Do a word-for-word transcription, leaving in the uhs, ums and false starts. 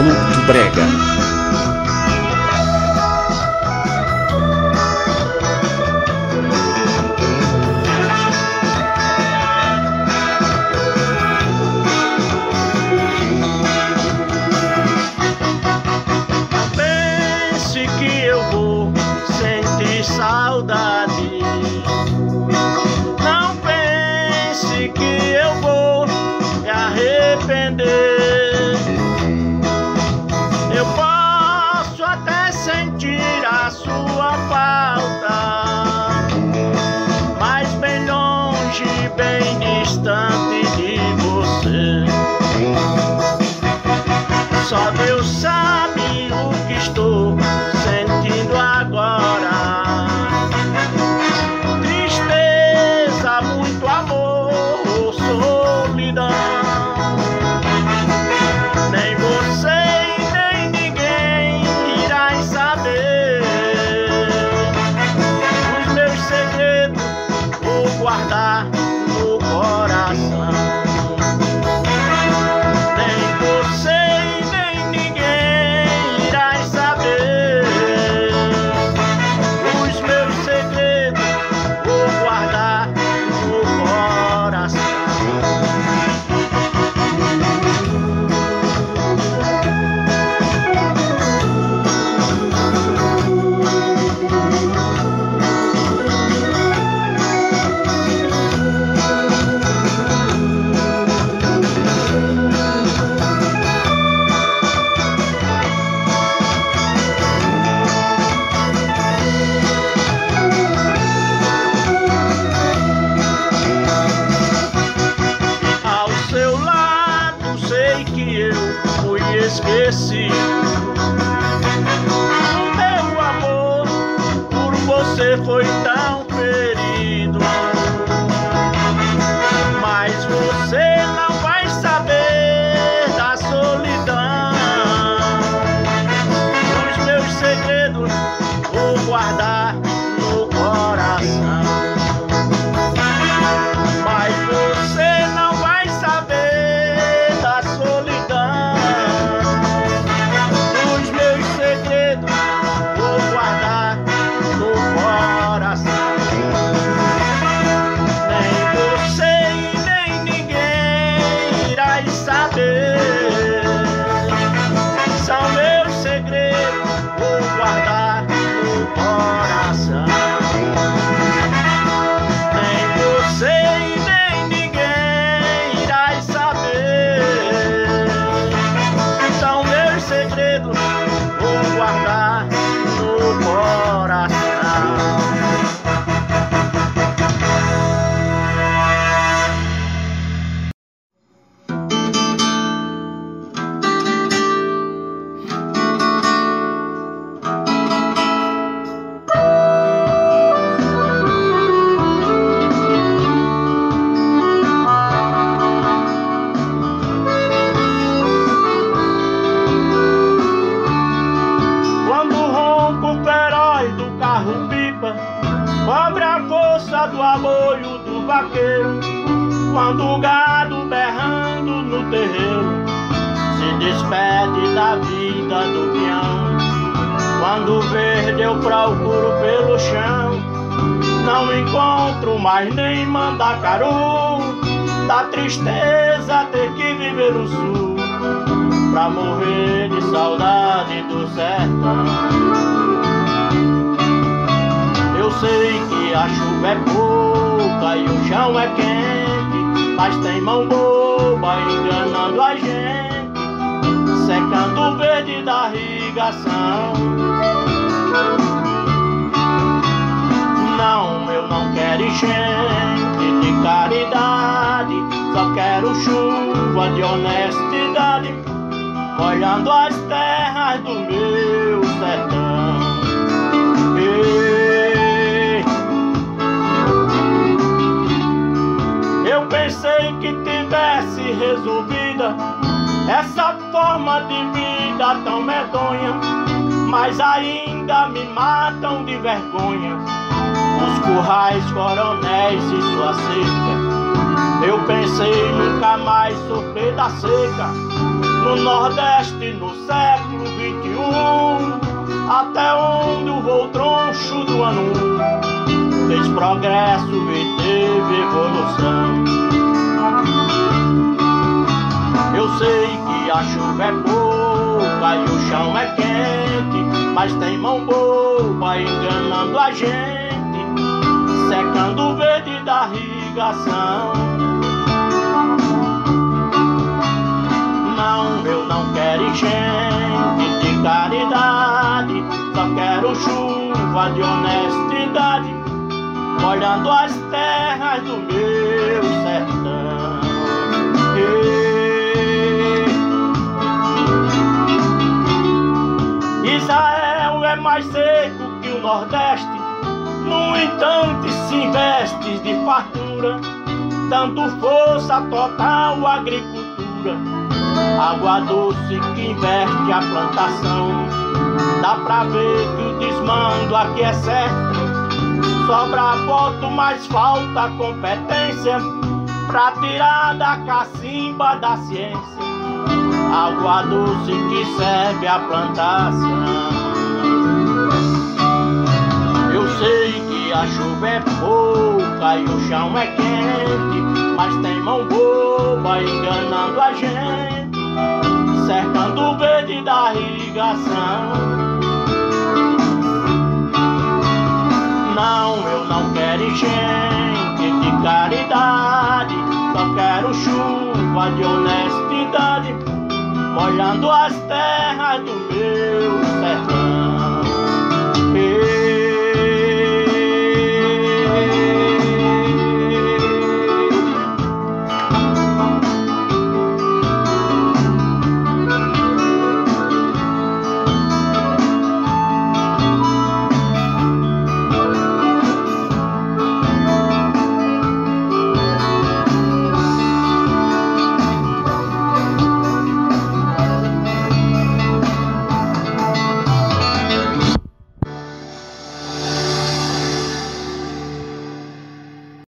Clube Brega. Saudade, não pense que eu vou me arrepender. Eu posso até sentir a sua falta, mas bem longe, bem distante de você. Só Deus sabe o que estou sentindo agora. Guardar no coração. Nem você e nem ninguém irá saber. Os meus segredos vou guardar no coração. Esqueci meu amor, por você foi tão ferido, mas você não vai saber da solidão. Os meus segredos vou guardar no coração, mas você não vai saber da solidão. Do aboio do vaqueiro, quando o gado berrando no terreiro se despede da vida do peão. Quando verde eu procuro pelo chão, não encontro mais nem mandacaru. Da tristeza ter que viver no sul pra morrer de saudade do sertão. Eu sei que a chuva é pouca e o chão é quente, mas tem mão boba enganando a gente, secando o verde da irrigação. Não, eu não quero enchente de caridade, só quero chuva de honestidade, molhando as terras do meu sertão. Ei, eu pensei que tivesse resolvida essa forma de vida tão medonha, mas ainda me matam de vergonha os currais, coronéis e sua seca. Eu pensei nunca mais sofrer da seca, pro Nordeste no século vinte e um, até onde eu vou troncho do ano. Fez progresso e teve evolução. Eu sei que a chuva é pouca e o chão é quente, mas tem mão boba enganando a gente, secando o verde da irrigação. Não, eu não quero enchente de caridade, só quero chuva de honestidade, molhando as terras do meu sertão. E... Israel é mais seco que o Nordeste, no entanto se investe de fartura, dando força total à agricultura. Água doce que investe a plantação. Dá pra ver que o desmando aqui é certo. Sobra voto, mas falta competência pra tirar da cacimba da ciência. Água doce que serve a plantação. Eu sei que a chuva é pouca e o chão é quente, mas tem mão boba enganando a gente, cercando o verde da irrigação. Não, eu não quero enchente de caridade, só quero chuva de honestidade, molhando as terras do meu sertão.